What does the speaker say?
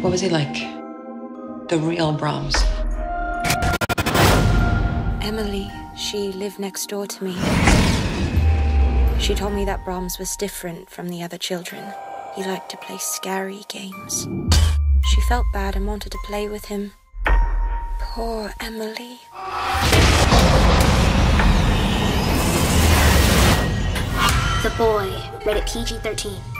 What was he like? The real Brahms. Emily, she lived next door to me. She told me that Brahms was different from the other children. He liked to play scary games. She felt bad and wanted to play with him. Poor Emily. The Boy, rated PG-13.